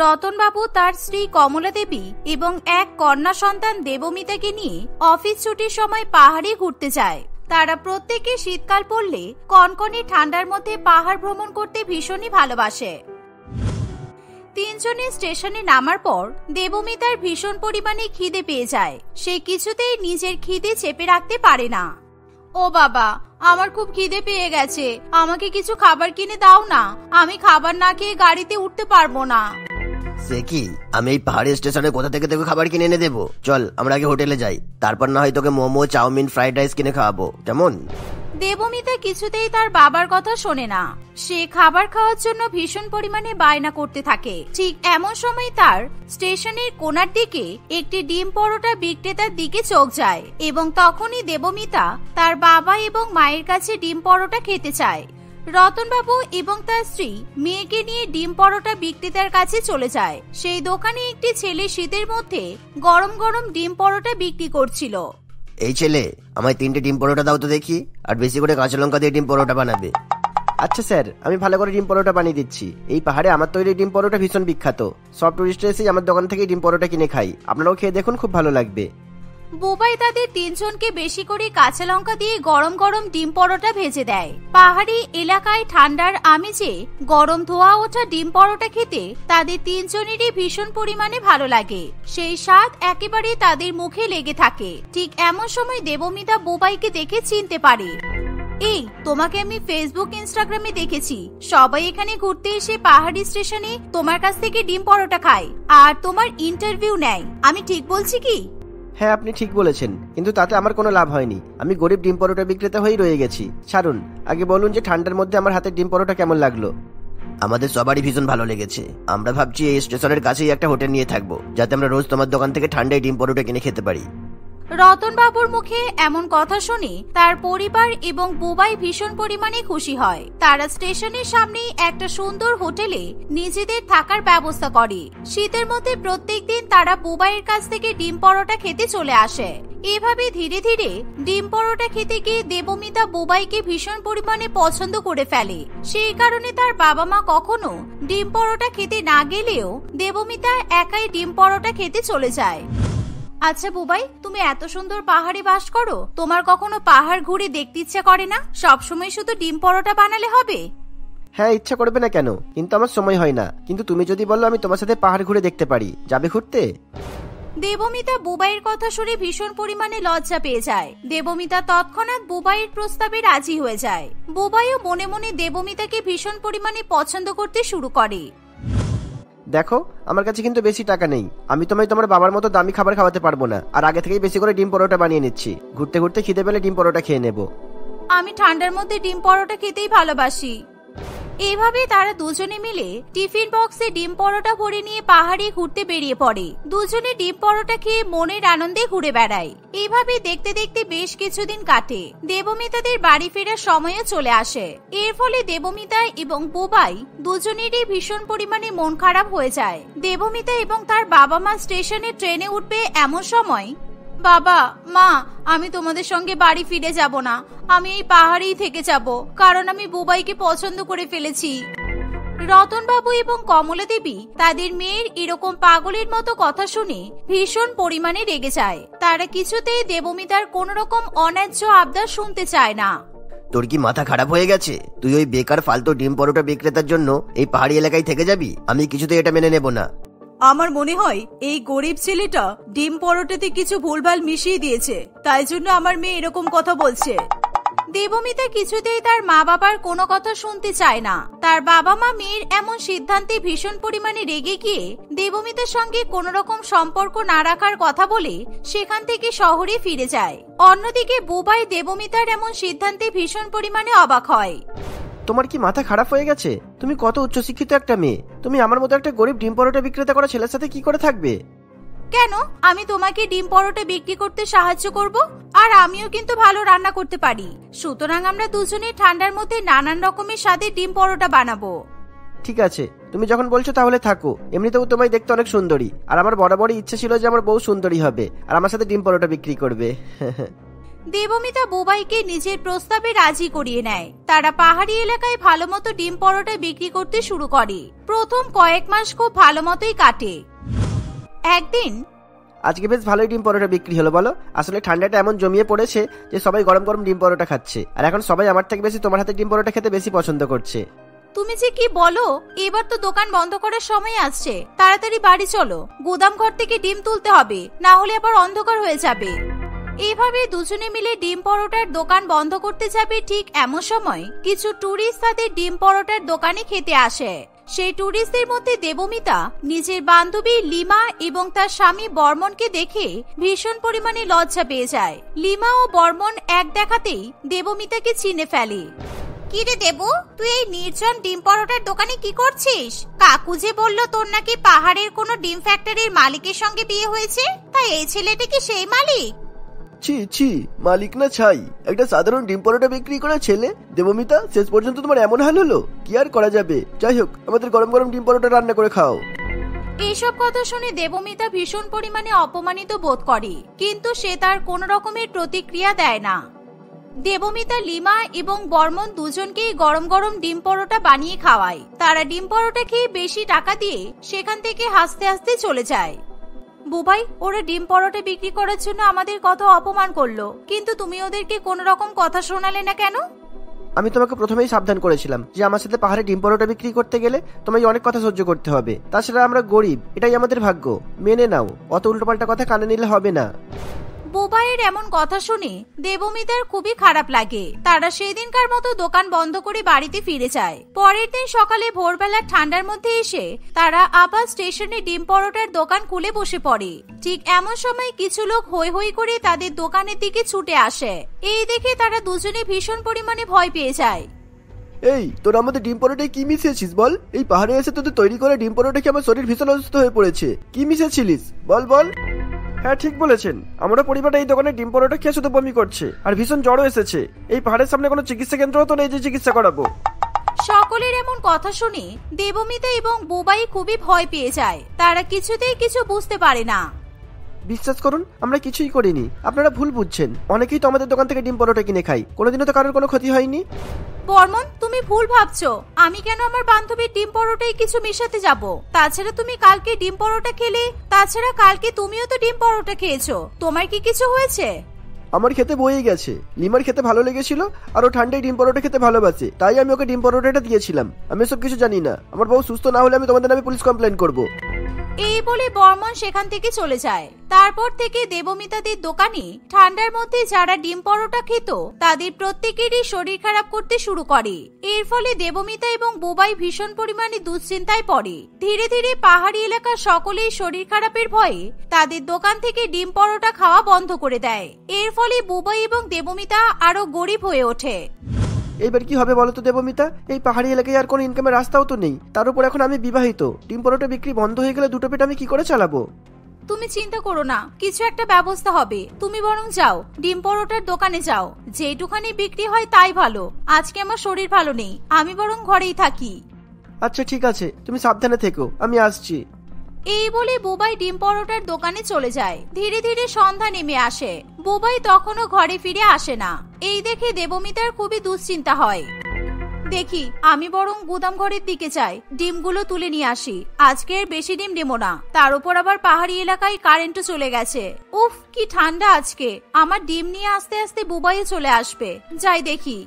রতনবাবু তার স্ত্রী কমলা দেবী এবং এক কন্যা সন্তান দেবমিতাকে নিয়ে অফিস ছুটির সময় পাহাড়ে ঘুরতে যায়। তারা প্রত্যেকে শীতকাল পড়লে কনকনে ঠান্ডার মধ্যে পাহাড় ভ্রমণ করতে ভীষণই ভালোবাসে। তিনজনে স্টেশনে নামার পর দেবমিতার ভীষণ পরিমাণে খিদে পেয়ে যায়। সে কিছুতেই নিজের খিদে চেপে রাখতে পারে না। ও বাবা, আমার খুব খিদে পেয়ে গেছে, আমাকে কিছু খাবার কিনে দাও না, আমি খাবার না খেয়ে গাড়িতে উঠতে পারবো না। সে কি, আমি এই পাহাড়ি স্টেশনে কোথা থেকে তোকে খাবার কিনে এনে দেবো? চল আমরা আগে হোটেলে যাই, তারপর না হয় তোকে মোমো, চাউমিন, ফ্রাইড রাইস কিনে খাওয়াবো, কেমন? দেবমিতা কিছুতেই তার বাবার কথা শোনে না। সে খাবার খাওয়ার জন্য ভীষণ পরিমাণে বায়না করতে থাকে। ঠিক এমন সময় তার স্টেশনের কোণার দিকে একটি ডিম পরোটা বিক্রেতার দিকে চোখ যায় এবং তখনই দেবমিতা তার বাবা এবং মায়ের কাছে ডিম পরোটা খেতে চায়। রতনবাবু এবং তার স্ত্রী মেয়েকে নিয়ে ডিম পরোটা বিক্রেতার কাছে চলে যায়। সেই দোকানে একটি ছেলে শীতের মধ্যে গরম গরম ডিম পরোটা বিক্রি করছিল। এই ছেলে, আমায় 3টে ডিম পরোটা দাও তো দেখি, আর বেশি করে কাঁচা লঙ্কা দিয়ে ডিম পরোটা বানাবে। আচ্ছা স্যার, আমি ভালো করে ডিম পরোটা বানিয়ে দিচ্ছি। এই পাহাড়ে আমার তৈরি ডিম পরোটা ভীষণ বিখ্যাত, সব টুরিস্ট এসে আমার দোকান থেকে ডিম পরোটা কিনে খাই, আপনারাও খেয়ে দেখুন, খুব ভালো লাগবে। বুবাই তাদের তিনজনকে বেশি করে কাঁচা লঙ্কা দিয়ে গরম গরম ডিম পরোটা ভেজে দেয়। পাহাড়ি এলাকায় ঠান্ডার আমেজে গরম ধোয়া ওঠা ডিম পরোটা খেতে তাদের তিনজনেরই ভীষণ পরিমাণে ভালো লাগে। সেই স্বাদ একেবারে তাদের মুখে লেগে থাকে। ঠিক এমন সময় দেবমিতা বুবাইকে দেখে চিনতে পারে। এই, তোমাকে আমি ফেসবুক, ইনস্টাগ্রামে দেখেছি, সবাই এখানে ঘুরতে এসে পাহাড়ি স্টেশনে তোমার কাছ থেকে ডিম পরোটা খায় আর তোমার ইন্টারভিউ নেয়, আমি ঠিক বলছি কি? হ্যাঁ, আপনি ঠিক বলেছেন, কিন্তু তাতে আমার কোনো লাভ হয়নি। আমি গরিব ডিম পরোটা বিক্রেতা হয়েই রয়ে গেছি। ছাড়ুন, আগে বলুন যে ঠান্ডার মধ্যে আমার হাতে ডিম পরোটা কেমন লাগলো? আমাদের সবারই ভীষণ ভালো লেগেছে। আমরা ভাবছি এই স্টেশনের কাছেই একটা হোটেল নিয়ে থাকবো, যাতে আমরা রোজ তোমার দোকান থেকে ঠান্ডায় ডিম পরোটা কিনে খেতে পারি। রতনবাবুর মুখে এমন কথা শুনে তার পরিবার এবং বুবাই ভীষণ পরিমাণে খুশি হয়। তারা স্টেশনের সামনেই একটা সুন্দর হোটেলে নিজেদের থাকার ব্যবস্থা করে। শীতের মধ্যে প্রত্যেকদিন তারা বুবাইয়ের কাছ থেকে ডিম পরোটা খেতে চলে আসে। এভাবে ধীরে ধীরে ডিম পরোটা খেতে গিয়ে দেবমিতা বুবাইকে ভীষণ পরিমাণে পছন্দ করে ফেলে। সেই কারণে তার বাবা মা কখনো ডিম পরোটা খেতে না গেলেও দেবমিতা একাই ডিম পরোটা খেতে চলে যায়। আচ্ছা বুবাই, তুমি এত সুন্দর পাহাড়ে বাস করো, তোমার কখনো পাহাড় ঘুরে দেখতে ইচ্ছা করে না? সবসময় শুধু ডিম পরোটা বানালে হবে? হ্যাঁ, ইচ্ছা করবে না কেন, কিন্তু আমার সময় হয় না। কিন্তু তুমি যদি বলো, আমি তোমার সাথে পাহাড় ঘুরে দেখতে পারি, যাবে ঘুরতে? দেবমিতা বুবাইয়ের কথা শুনে ভীষণ পরিমাণে লজ্জা পেয়ে যায়। দেবমিতা তৎক্ষণাৎ বুবাইয়ের প্রস্তাবে রাজি হয়ে যায়। বুবাইও মনে মনে দেবমিতাকে ভীষণ পরিমাণে পছন্দ করতে শুরু করে। দেখো, আমার কাছে কিন্তু বেশি টাকা নেই, আমি তোমায় তোমার বাবার মতো দামি খাবার খাওয়াতে পারবো না, আর আগে থেকেই বেশি করে ডিম পরোটা বানিয়ে নিচ্ছি, ঘুরতে ঘুরতে খিদে পেলে ডিম পরোটা খেয়ে নেব। আমি ঠান্ডার মধ্যে ডিম পরোটা খেতেই ভালোবাসি। এইভাবে তারা দুজনে মিলে টিফিন বক্সে ডিম পরোটা ভরে নিয়ে পাহাড়ে ঘুরতে বেরিয়ে পড়ে। দুজনে ডিম পরোটা খেয়ে মনের আনন্দে ঘুরে বেড়ায়। এইভাবে দেখতে দেখতে বেশ কিছুদিন কাটে। দেবমিতাদের বাড়ি ফেরার সময়ও চলে আসে। এর ফলে দেবমিতা এবং বুবাই দুজনেরই ভীষণ পরিমাণে মন খারাপ হয়ে যায়। দেবমিতা এবং তার বাবা মা স্টেশনে ট্রেনে উঠবে এমন সময়, বাবা মা, আমি তোমাদের সঙ্গে বাড়ি ফিরে যাব না, আমি এই পাহাড়েই থেকে যাব, কারণ আমি বুবাইকে পছন্দ করে ফেলেছি। রতনবাবু এবং কমলা দেবী তাদের মেয়ের এরকম পাগলের মতো কথা শুনে ভীষণ পরিমাণে রেগে যায়। তারা কিছুতেই দেবমিতার কোন রকম অন্যায্য আবদার শুনতে চায় না। তোর কি মাথা খারাপ হয়ে গেছে? তুই ওই বেকার ফালতু ডিম পরোটা বিক্রেতার জন্য এই পাহাড়ি এলাকায় থেকে যাবি? আমি কিছুতেই এটা মেনে নেব না। আমার মনে হয় এই গরিব ছেলেটা ডিম পরোটাতে কিছু ভুলভাল মিশিয়ে দিয়েছে, তাই জন্য আমার মেয়ে এরকম কথা বলছে। দেবমিতা কিছুতেই তার মা বাবার কোনো কথা শুনতে চায় না। তার বাবা মা মেয়ের এমন সিদ্ধান্তে ভীষণ পরিমাণে রেগে গিয়ে দেবমিতার সঙ্গে কোনো রকম সম্পর্ক না রাখার কথা বলে সেখান থেকে শহরে ফিরে যায়। অন্যদিকে বুবাই দেবমিতার এমন সিদ্ধান্তে ভীষণ পরিমাণে অবাক হয়। তোমার কি মাথা খারাপ হয়ে গেছে? তুমি কত উচ্চশিক্ষিত একটা মেয়ে, তুমি আমার মতো একটা গরিব ডিম পরোটা বিক্রেতা করা ছেলের সাথে কি করে থাকবে? কেন, আমি তোমাকে ডিম পরোটা বিক্রি করতে সাহায্য করব, আর আমিও কিন্তু ভালো রান্না করতে পারি, সুতরাং আমরা দুজনে ঠান্ডার মধ্যে নানান রকমের স্বাদে ডিম পরোটা বানাবো। ঠিক আছে, তুমি যখন বলছো তাহলে থাকো। এমনিতেও তোমায় দেখতে অনেক সুন্দরী, আর আমার বরাবরই ইচ্ছে ছিল যে আমার বউ সুন্দরী হবে আর আমার সাথে ডিম পরোটা বিক্রি করবে। দেবমিতা বুবাইকে নিজের প্রস্তাবে রাজি করিয়ে নেয়। তারা পাহাড়ি এলাকায় ভালোমতো ডিম পরোটা বিক্রি করতে শুরু করে। প্রথম কয়েক মাস খুব ভালোমতোই কাটে। একদিন আজকে বেশ ভালোই ডিম পরোটা বিক্রি হলো বলো? আসলে ঠান্ডাটা এমন জমিয়ে পড়েছে যে সবাই গরম গরম ডিম পরোটা খাচ্ছে, আর এখন সবাই আমার থেকে বেশি তোমার হাতে ডিম পরোটা খেতে বেশি পছন্দ করছে। তুমি যে কি বলো, এবার তো দোকান বন্ধ করার সময় আসছে, তাড়াতাড়ি বাড়ি চলো, গুদাম ঘর থেকে ডিম তুলতে হবে, না হলে আবার অন্ধকার হয়ে যাবে। এইভাবে দুজনে মিলে ডিম পরোটার দোকান বন্ধ করতে যাবে। ঠিক এমন সময় কিছু টুরিস্ট তাদের ডিম পরোটার দোকানে খেতে আসে। সেই টুরিস্টদের মধ্যে দেবমিতা নিজের বান্ধবী লিমা এবং তার স্বামী বর্মনকে দেখে ভীষণ পরিমাণে লজ্জা পেয়ে যায়। লিমা ও বর্মন এক দেখাতেই দেবমিতাকে চিনে ফেলে। কি রে দেবু, তুই এই নির্জন ডিম পরোটার দোকানে কি করছিস? কাকু যে বললো তোর নাকি পাহাড়ের কোনো ডিম ফ্যাক্টরির মালিকের সঙ্গে বিয়ে হয়েছে, তাই এই ছেলেটা কি সেই মালিক? ছি ছি, মালিক না ছাই, একটা সাধারণ ডিম পরোটা বিক্রি করা ছেলে। দেবমিতা, শেষ পর্যন্ত তোমার এমন হাল হলো, কি আর করা যাবে। যাই হোক, আমাদের গরম গরম ডিম পরোটা রান্না করে খাও। এইসব কথা শুনে দেবমিতা ভীষণ পরিমাণে অপমানিত বোধ করে, কিন্তু সে তার কোনো রকমের প্রতিক্রিয়া দেয় না। দেবমিতা লিমা এবং বর্মন দুজনকেই গরম গরম ডিম পরোটা বানিয়ে খাওয়ায়। তারা ডিম পরোটা খেয়ে বেশি টাকা দিয়ে সেখান থেকে হাসতে হাসতে চলে যায়। বুবাই, ওরা ডিম পরোটা বিক্রি করার জন্য আমাদের কত অপমান করলো, কিন্তু তুমি ওদেরকে কোন রকম কথা শোনালে না কেন? আমি তোমাকে প্রথমেই সাবধান করেছিলাম যে আমার সাথে পাহাড়ে ডিম পরোটা বিক্রি করতে গেলে তোমায় অনেক কথা সহ্য করতে হবে। তাছাড়া আমরা গরিব, এটাই আমাদের ভাগ্য, মেনে নাও। অত উল্টোপাল্টা কথা কানে নিলে হবে না। বুবাইয়ের এমন কথা শুনে দেবমিতার খুবই খারাপ লাগে। তারা সেদিনকার মতো দোকান বন্ধ করে বাড়িতে ফিরে যায়। পরের দিন সকালে ভোরবেলা ঠান্ডার মধ্যে এসে তারা আবার স্টেশনে ডিম পরোটার দোকান খুলে বসে পড়ে। ঠিক এমন সময় কিছু লোক হৈ হৈ করে তাদের দোকানের দিকে ছুটে আসে। এই দেখে তারা দুজনে ভীষণ পরিমাণে ভয় পেয়ে যায়। এই, তোরা আমাদের ডিম পরোটায় কি মিশিয়েছিস বল? এই পাহাড়ে এসে তোদের তৈরি করা ডিম পরোটা খেয়ে আমার শরীর ভীষণ অসুস্থ হয়ে পড়েছে। কি মিশিয়েছিলিস বল বল? হ্যাঁ, ঠিক বলেছেন, আমরা পরিবারটা এই দোকানে ডিম পরোটা খেয়ে শুধু বমি করছে, আর ভীষণ জ্বরও এসেছে। এই পাহাড়ের সামনে কোনো চিকিৎসা কেন্দ্রও তো নেই যে চিকিৎসা করাবো। সকলের এমন কথা শুনে দেবমিতা এবং বুবাই খুবই ভয় পেয়ে যায়। তারা কিছুতেই কিছু বুঝতে পারে না। বিশ্বাস করুন, আমরা কিছুই করিনি, আপনারা ভুল বুঝছেন। অনেকেই তো আমাদের দোকান থেকে ডিম পরোটা কিনে খাই, কোনোদিনও তো কারোর কোনো ক্ষতি হয়নি। বর্মন, তুমি ভুল ভাবছো। আমি কেন আমার বান্ধবীর ডিম পরোটায় কিছু মেশাতে যাব? তাছাড়া তুমি কালকে ডিম পরোটা খেলে, তাছাড়া কালকে তুমিও তো ডিম পরোটা খেয়েছো, তোমার কি কিছু হয়েছে? আমার খেতে বয়ে গেছে। লিমার খেতে ভালো লেগেছিল, আর ও ঠান্ডায় ডিম পরোটা খেতে ভালোবাসে, তাই আমি ওকে ডিম পরোটাটা দিয়েছিলাম। আমি সব কিছু জানি না। আমার বউ সুস্থ না হলে আমি তোমাদের নামে পুলিশ কমপ্লেন করবো। এই বলে বর্মন সেখান থেকে চলে যায়। তারপর থেকে দেবমিতাদের দোকানে ঠান্ডার মধ্যে যারা ডিম পরোটা খেত তাদের প্রত্যেকেরই শরীর খারাপ করতে শুরু করে। এর ফলে দেবমিতা এবং বুবাই ভীষণ পরিমাণে দুশ্চিন্তায় পড়ে। ধীরে ধীরে পাহাড়ি এলাকার সকলেই শরীর খারাপের ভয়ে তাদের দোকান থেকে ডিম পরোটা খাওয়া বন্ধ করে দেয়। এর ফলে বুবাই এবং দেবমিতা আরো গরিব হয়ে ওঠে। এবার কি হবে বলো তো দেবমিতা? এই পাহাড়ি এলাকায় আর কোনো ইনকামের রাস্তাও তো নেই। তার উপর এখন আমি বিবাহিত, ডিম পরোটা বিক্রি বন্ধ হয়ে গেলে দুটো পেট আমি কি করে চালাবো? তুমি চিন্তা করো না, কিছু একটা ব্যবস্থা হবে। তুমি বরং যাও, ডিম পরোটার দোকানে যাও, যেটুখানি বিক্রি হয় তাই ভালো। আজকে আমার শরীর ভালো নেই, আমি বরং ঘরেই থাকি। আচ্ছা ঠিক আছে, তুমি সাবধানে থেকো, আমি আসছি। এই বলে বুবাই ডিম পরোটার দোকানে চলে যায়। ধীরে ধীরে সন্ধ্যা নেমে আসে। বুবাই তখনও ঘরে ফিরে আসে না। এই দেখে দেবমিতার খুবই দুশ্চিন্তা হয়। দেখি, আমি বরং গুদাম ঘরের দিকে যাই, ডিমগুলো তুলে নিয়ে আসি। আজকে আর বেশি ডিম নেবো না, তার উপর আবার পাহাড়ি এলাকায় কারেন্টও চলে গেছে। উফ, কি ঠান্ডা আজকে, আমার ডিম নিয়ে আস্তে আস্তে বুবাইও চলে আসবে, যাই দেখি।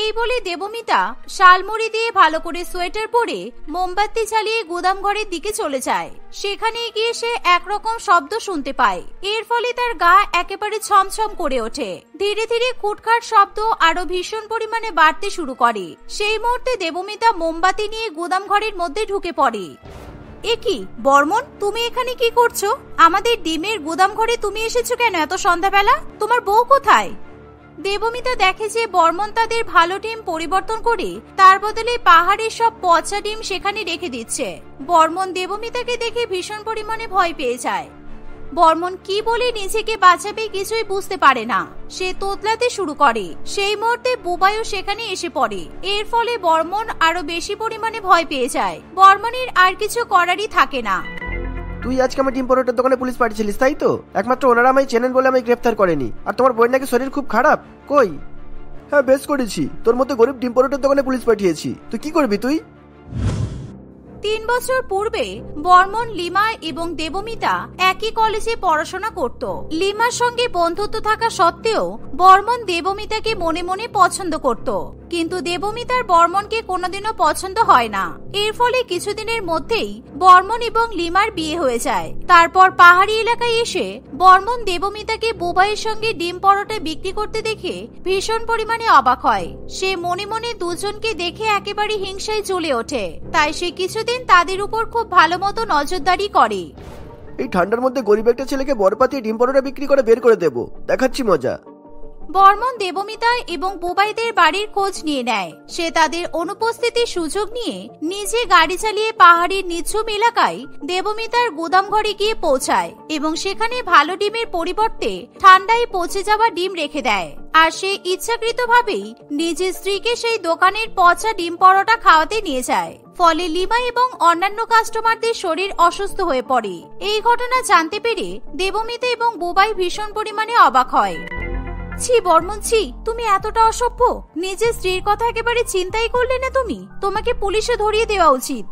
এই বলে দেবমিতা শালমুড়ি দিয়ে ভালো করে সোয়েটার পরে মোমবাতি জ্বালিয়ে গুদাম ঘরের দিকে চলে যায়। সেখানে গিয়ে সে একরকম শব্দ শুনতে পায়, এর ফলে তার গা একেবারে ছমছম করে ওঠে। ধীরে ধীরে খুটখাট শব্দ আরো ভীষণ পরিমাণে বাড়তে শুরু করে। সেই মুহূর্তে দেবমিতা মোমবাতি নিয়ে গুদাম ঘরের মধ্যে ঢুকে পড়ে। এ কি বর্মন, তুমি এখানে কি করছো? আমাদের ডিমের গুদাম ঘরে তুমি এসেছো কেন এত সন্ধ্যাবেলা? তোমার বউ কোথায়? দেবমিতা দেখে যে বর্মন তাদের ভালো ডিম পরিবর্তন করে তার বদলে পাহাড়ের সব পচা ডিম সেখানে রেখে দিচ্ছে। বর্মন দেবমিতাকে দেখে ভীষণ পরিমাণে ভয় পেয়ে যায়। বর্মন কি বলে নিজেকে বাঁচাবে কিছুই বুঝতে পারে না, সে তোতলাতে শুরু করে। সেই মুহূর্তে বুবাইও সেখানে এসে পড়ে। এর ফলে বর্মন আরো বেশি পরিমাণে ভয় পেয়ে যায়। বর্মনের আর কিছু করারই থাকে না। তুই আজকে আমার ডিম পরোটার দোকানে পুলিশ পাঠিয়েছিলিস তাই তো? একমাত্র ওনারা আমায় চেনেন বলে আমায় গ্রেফতার করেনি। আর তোমার বইয়ের নাকি শরীর খুব খারাপ। কই? হ্যাঁ বেশ করেছি, তোর মতো গরিব ডিম পরোটার দোকানে পুলিশ পাঠিয়েছি। তুই কি করবি তুই? 3 বছর পূর্বে বর্মন, লিমা এবং দেবমিতা একই কলেজে পড়াশোনা করত। লিমার সঙ্গে বন্ধুত্ব থাকা সত্ত্বেও বর্মন দেবমিতাকে মনে মনে পছন্দ করত, কিন্তু দেবমিতার বর্মনকে কোনোদিনও পছন্দ হয় না। এর ফলে কিছুদিনের মধ্যেই বর্মন এবং লিমার বিয়ে হয়ে যায়। তারপর পাহাড়ি এলাকায় এসে বর্মন দেবমিতাকে বোবাইয়ের সঙ্গে ডিম পরোটা বিক্রি করতে দেখে ভীষণ পরিমাণে অবাক হয়। সে মনে মনে দুজনকে দেখে একেবারে হিংসায় জ্বলে ওঠে। তাই সে কিছুদিন তাদের উপর খুব ভালো মতো নজরদারি করে। এই ঠান্ডার মধ্যে গরিব একটা ছেলেকে বরপাতি ডিম পরোটা বিক্রি করে বের করে দেব, দেখাচ্ছি মজা। বর্মন দেবমিতা এবং বোবাইদের বাড়ির খোঁজ নিয়ে নেয়। সে তাদের অনুপস্থিতির সুযোগ নিয়ে নিজে গাড়ি চালিয়ে পাহাড়ের নিচুম এলাকায় দেবমিতার গুদাম ঘরে গিয়ে পৌঁছায় এবং সেখানে ভালো ডিমের পরিবর্তে ঠান্ডায় পচে যাওয়া ডিম রেখে দেয়। আর সে ইচ্ছাকৃতভাবেই নিজের স্ত্রীকে সেই দোকানের পচা ডিম পরোটা খাওয়াতে নিয়ে যায়। ফলে লিমা এবং অন্যান্য কাস্টমারদের শরীর অসুস্থ হয়ে পড়ে। এই ঘটনা জানতে পেরে দেবমিতা এবং বোবাই ভীষণ পরিমাণে অবাক হয়। ছি বর্মন ছি, তুমি এতটা অসভ্য! নিজের স্ত্রীর কথা একেবারে চিন্তাই করলে না তুমি। তোমাকে পুলিশে ধরিয়ে দেওয়া উচিত।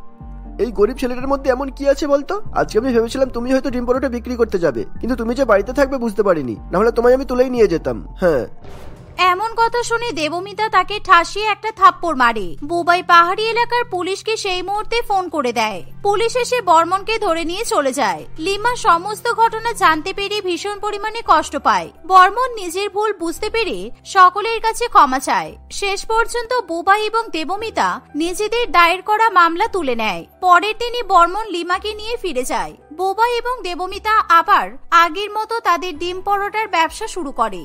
এই গরিব ছেলেটার মধ্যে এমন কি আছে বলতো? আজকে আমি ভেবেছিলাম তুমি হয়তো ডিম পরোটা বিক্রি করতে যাবে, কিন্তু তুমি যে বাড়িতে থাকবে বুঝতে পারিনি, না হলে তোমায় আমি তুলেই নিয়ে যেতাম। হ্যাঁ, এমন কথা শুনে দেবমিতা তাকে ঠাসিয়ে একটা থাপ্পড় মারে। বোবাই পাহাড়ি এলাকার পুলিশকে সেই মুহূর্তে ফোন করে দেয়। পুলিশ এসে বর্মনকে ধরে নিয়ে চলে যায়। লিমা সমস্ত ঘটনা জানতে পেরে ভীষণ পরিমাণে কষ্ট পায়। বর্মন নিজের ভুল বুঝতে পেরে সকলের কাছে ক্ষমা চায়। শেষ পর্যন্ত বোবাই এবং দেবমিতা নিজেদের দায়ের করা মামলা তুলে নেয়। পরের দিনই বর্মন লিমাকে নিয়ে ফিরে যায়। বোবাই এবং দেবমিতা আবার আগের মতো তাদের ডিম পরোটার ব্যবসা শুরু করে।